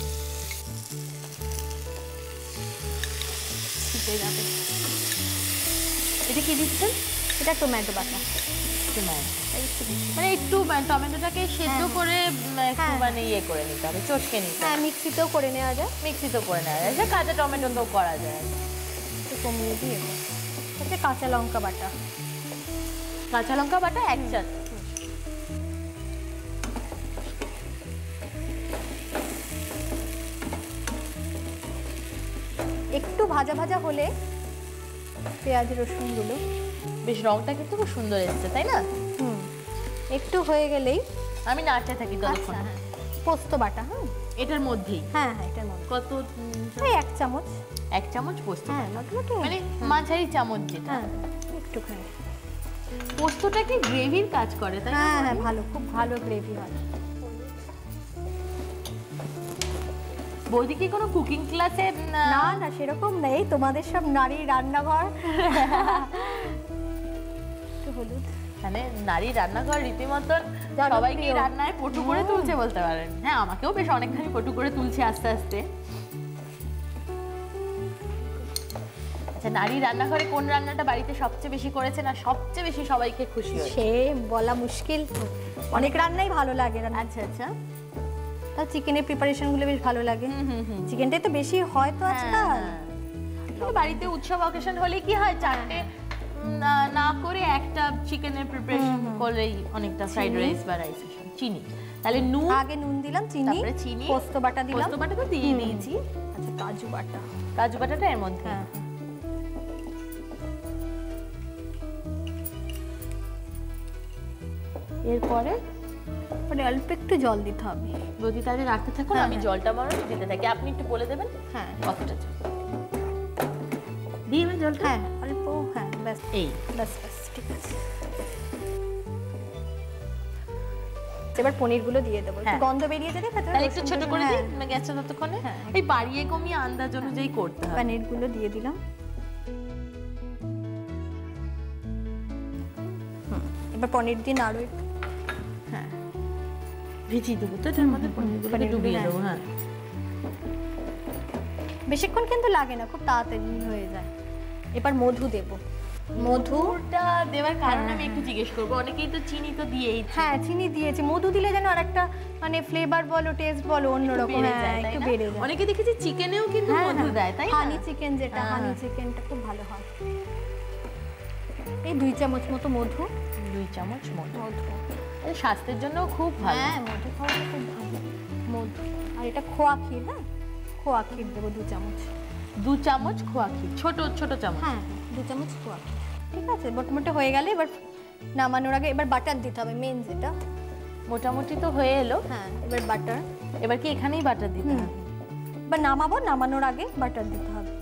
এটা কি দিচ্ছেন? এটা টমেটো বাটা। টমেটো মানে একটু টমেটোটাকে সেদ্ধ করে একটু মানে ইয়ে করে নিতে হবে, চটকে নিতে। হ্যাঁ মিক্সিতেও করে নেওয়া যায়, মিক্সিতেও করে নেওয়া যায়, কাঁচা টমেটো তো করা যায়, একটু কমিয়ে দিয়ে। আচ্ছা কাঁচা লঙ্কা বাটা, কাঁচা লঙ্কা বাটা এক চামচ। একটু ভাজা ভাজা হলে পেঁয়াজ রসুনগুলো বেশ রংটা কিন্তু খুব সুন্দর এসছে তাই না? একটু হয়ে গেলেই আমি নাড়তে থাকি ততক্ষণ। পোস্ত বাটা হ্যাঁ এটার মধ্যে হ্যাঁ এটার মধ্যে কত এক চামচ এক চামচ পোস্ত হ্যাঁ মোটামুটি মানে মাঝারি চামচ যেটা একটুখানি পোস্তটা কি গ্রেভির কাজ করে তাই হ্যাঁ হ্যাঁ ভালো খুব ভালো গ্রেভি হয় বৌদি কি কোনো কুকিং ক্লাসে না না সেরকম নেই তোমাদের সব নারী রান্নাঘর তো হলুদ মানে নারী রান্নাঘর রীতিমত সবাইকে রান্নায় পটু করে তুলছে বলতে পারেন হ্যাঁ আমাকেও বেশ অনেকখানি পটু করে তুলছে আস্তে আস্তে আচ্ছা নারী রান্নাঘরে কোন রান্নাটা বাড়িতে সবচেয়ে বেশি করেছে না সবচেয়ে বেশি সবাইকে খুশি হয়েছে সে বলা মুশকিল অনেক রান্নাই ভালো লাগে না আচ্ছা আচ্ছা তা চিকেনের প্রিপারেশন গুলো বেশ ভালো লাগে হুম হুম চিকেনটাই তো বেশি হয় তো আজকাল তাহলে বাড়িতে উৎসব অকেশন হলে কি হয় চাটতে না না করে একটা চিকেনের প্রিপারেশন করেই অনেকটা ফ্রাইড রাইস বা রাইস চিনি তাহলে নুন আগে নুন দিলাম চিনি তারপরে চিনি পোস্ত বাটা দিলাম পোস্ত বাটা তো দিয়ে দিয়েছি আচ্ছা কাজু বাটা কাজু বাটাটা এর মধ্যে এরপরে মানে অল্প একটু জল দিতে হবে যদি তারে রাখতে থাকুন আমি জলটা বড় দিতে থাকি আপনি একটু বলে দেবেন হ্যাঁ কতটা দিয়ে আমি জলটা হ্যাঁ অল্প হ্যাঁ বাস এই বাস বাস ঠিক আছে এবার পনির গুলো দিয়ে দেব একটু গন্ধ বেরিয়ে যাবে তাহলে একটু ছোট করে দিই মানে গ্যাসটা ততক্ষণে এই বাড়িয়ে কমিয়ে আন্দাজ অনুযায়ী করতে হবে পনির গুলো দিয়ে দিলাম হুম এবার পনির দিন আরো একটু হ্যাঁ ভিজি দেবো তো এর মধ্যে পনিরগুলোকে ডুবিয়ে দেবো হ্যাঁ বেশিক্ষণ কিন্তু লাগে না খুব তাড়াতাড়ি হয়ে যায় এবার মধু দেব মধুটা দেওয়ার কারণে আমি একটু জিজ্ঞেস করব অনেকেই তো চিনি তো দিয়েই হ্যাঁ চিনি দিয়েছে মধু দিলে যেন আরেকটা মানে ফ্লেভার বলো টেস্ট বলো অন্যরকম হ্যাঁ একটু বেড়ে যায় অনেকে দেখেছি চিকেনেও কিন্তু মধু দেয় তাই না হানি চিকেন যেটা হানি চিকেনটা খুব ভালো হয় এই দুই চামচ মতো মধু দুই চামচ মধু স্বাস্থ্যের জন্য খুব ভালো হ্যাঁ মধু খাওয়া খুব ভালো মধু আর এটা খোয়া ক্ষীর না খোয়া ক্ষীর দেবো দু চামচ দু চামচ খোয়া ক্ষীর ছোট ছোট চামচ হ্যাঁ দু চামচ খোয়া ক্ষীর ঠিক আছে মোটামুটি হয়ে গেলে এবার নামানোর আগে এবার বাটার দিতে হবে মেন যেটা মোটামুটি তো হয়ে এলো হ্যাঁ এবার বাটার এবার কি এখানেই বাটার দিতে হবে বা নামাবো নামানোর আগে বাটার দিতে হবে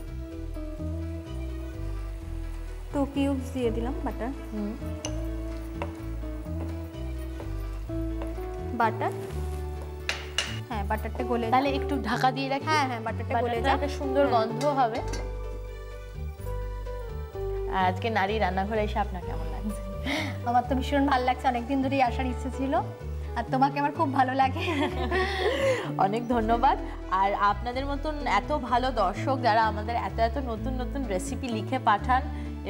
টু কিউবস দিয়ে দিলাম বাটার হুম বাটার হ্যাঁ বাটারটা গলে তাহলে একটু ঢাকা দিয়ে রাখি হ্যাঁ হ্যাঁ বাটারটা গলে যাক একটা সুন্দর গন্ধ হবে আজকে নারী রান্নাঘরে এসে আপনার কেমন লাগছে আমার তো ভীষণ ভালো লাগছে অনেকদিন ধরেই আসার ইচ্ছে ছিল আর তোমাকে আমার খুব ভালো লাগে অনেক ধন্যবাদ আর আপনাদের মতন এত ভালো দর্শক যারা আমাদের এত এত নতুন নতুন রেসিপি লিখে পাঠান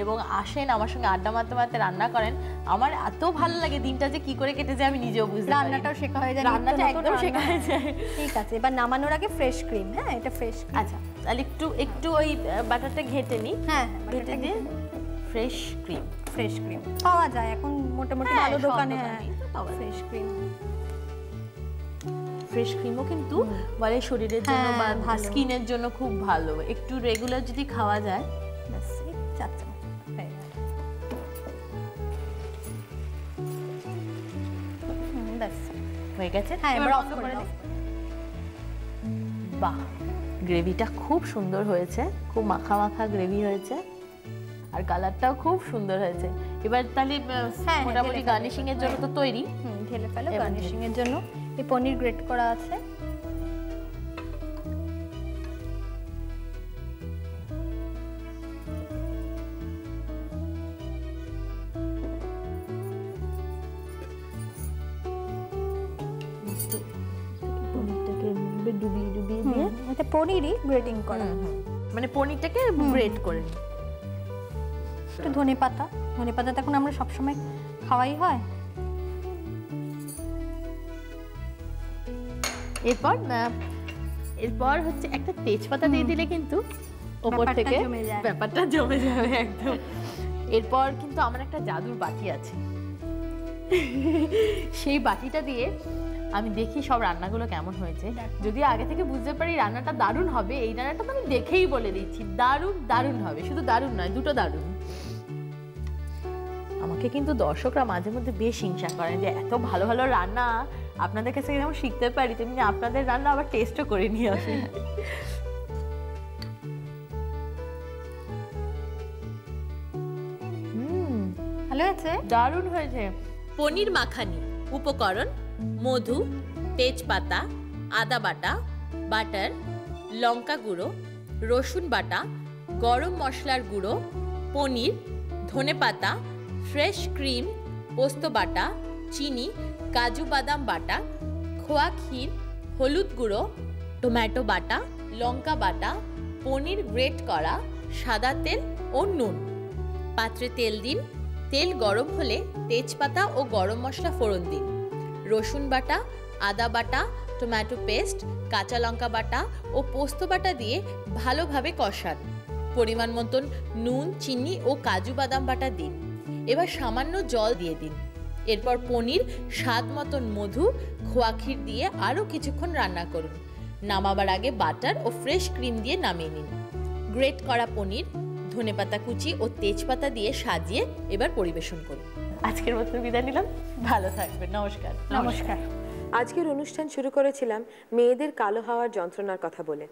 এবং আসেন আমার সঙ্গে আড্ডা মারতে মারতে রান্না করেন আমার এত ভালো লাগে দিনটা যে কি করে কেটে যায় আমি নিজেও বুঝতে পারি রান্নাটাও শেখা হয়ে যায় রান্নাটা একদম শেখা হয়ে যায় ঠিক আছে এবার নামানোর আগে ফ্রেশ ক্রিম হ্যাঁ এটা ফ্রেশ আচ্ছা তাহলে একটু একটু ওই বাটারটা ঘেটে নি হ্যাঁ বাটারটা দিয়ে ফ্রেশ ক্রিম ফ্রেশ ক্রিম পাওয়া যায় এখন মোটামুটি ভালো দোকানে পাওয়া যায় ফ্রেশ ক্রিম ফ্রেশ ক্রিমও কিন্তু বলে শরীরের জন্য বা স্কিনের জন্য খুব ভালো একটু রেগুলার যদি খাওয়া যায় ব্যাস চাচা হয়ে গেছে হ্যাঁ এবার অফ করে দাও বাহ গ্রেভিটা খুব সুন্দর হয়েছে খুব মাখা মাখা গ্রেভি হয়েছে আর কালারটাও খুব সুন্দর হয়েছে এবার তাহলে মোটামুটি গার্নিশিং এর জন্য তো তৈরি হুম ঢেলে ফেলো গার্নিশিং এর জন্য এই পনির গ্রেট করা আছে ডুবিয়ে ডুবিয়ে দিয়ে এটা পনিরই গ্রেটিং করা মানে পনিরটাকে গ্রেট করে একটু ধনেপাতা ধনেপাতা তো এখন আমরা সব সময় খাওয়াই হয় এরপর এরপর হচ্ছে একটা তেজপাতা দিয়ে দিলে কিন্তু উপর থেকে ব্যাপারটা জমে যাবে একদম এরপর কিন্তু আমার একটা জাদুর বাটি আছে সেই বাটিটা দিয়ে আমি দেখি সব রান্নাগুলো কেমন হয়েছে যদি আগে থেকে বুঝতে পারি রান্নাটা দারুণ হবে এই রান্নাটা তো আমি দেখেই বলে দিচ্ছি দারুণ দারুণ হবে শুধু দারুণ নয় দুটো দারুণ আমাকে কিন্তু দর্শকরা মাঝে মধ্যে বেশ হিংসা করেন যে এত ভালো ভালো রান্না আপনাদের কাছে এরকম শিখতে পারি তেমনি আপনাদের রান্না আবার টেস্টও করে নিয়ে আসি। হুম ভালো হয়েছে, দারুণ হয়েছে। পনির মাখানি উপকরণ মধু, তেজপাতা, আদা বাটা, বাটার, লঙ্কা গুঁড়ো, রসুন বাটা, গরম মশলার গুঁড়ো, পনির, ধনে পাতা, ফ্রেশ ক্রিম, পোস্ত বাটা, चीनी, काजू बादाम बाटा, खोया खीर, हलुद गुड़ो, टोमेटो बाटा, लंका बाटा, पनीर ग्रेट करा, सादा तेल और नून। पात्रे तेल दिन, तेल गरम होले तेजपाता और गरम मसला फोड़न दिन, रसुन बाटा, आदा बाटा, टोमेटो पेस्ट, काचा लंका बाटा और पोस्तो बाटा दिए भालोभावे कषान। परिमाण मतन नून, चीनी और काजू बादाम बाटा दिन। एबार सामान्य जल दिए दिन। एरपर पनीर स्वाद मतन मधु, खोया खीर दिए आरो किछुक्षण रान्ना करुन। नामाबार आगे बाटार और फ्रेश क्रीम दिए नामिये निन। ग्रेट करा पनीर, धने पाता कुचि और तेजपाता दिए साजिए एबार परिवेशन करुन। आजकेर मतो बिदाय निलाम, भालो थाकबेन। नमस्कार। नमस्कार। आजकेर अनुष्ठान शुरू करेछिलाम मेयेदेर कालो हावार जंत्रणार कथा बोले।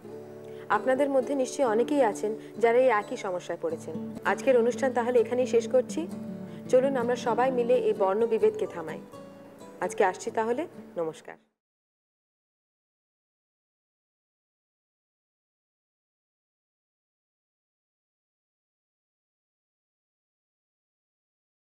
আপনাদের মধ্যে নিশ্চয়ই অনেকেই আছেন যারা এই একই সমস্যায় পড়েছেন। আজকের অনুষ্ঠান তাহলে এখানেই শেষ করছি। চলুন আমরা সবাই মিলে এই বর্ণ বিভেদকে থামাই। আজকে আসছি তাহলে, নমস্কার।